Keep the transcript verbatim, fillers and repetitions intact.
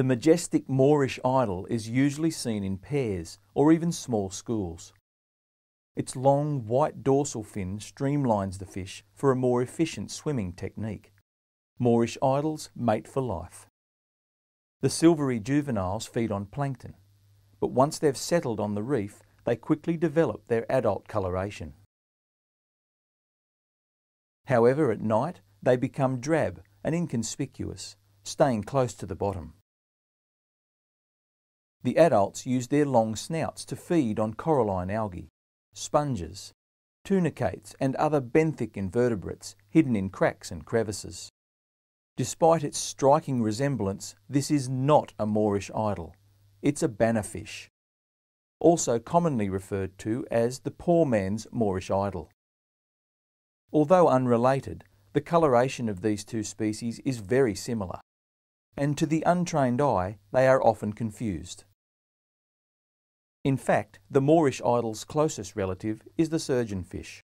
The majestic Moorish idol is usually seen in pairs or even small schools. Its long white dorsal fin streamlines the fish for a more efficient swimming technique. Moorish idols mate for life. The silvery juveniles feed on plankton, but once they've settled on the reef, they quickly develop their adult coloration. However, at night, they become drab and inconspicuous, staying close to the bottom. The adults use their long snouts to feed on coralline algae, sponges, tunicates and other benthic invertebrates hidden in cracks and crevices. Despite its striking resemblance, this is not a Moorish idol. It's a bannerfish, also commonly referred to as the poor man's Moorish idol. Although unrelated, the coloration of these two species is very similar, and to the untrained eye, they are often confused. In fact, the Moorish idol's closest relative is the surgeonfish,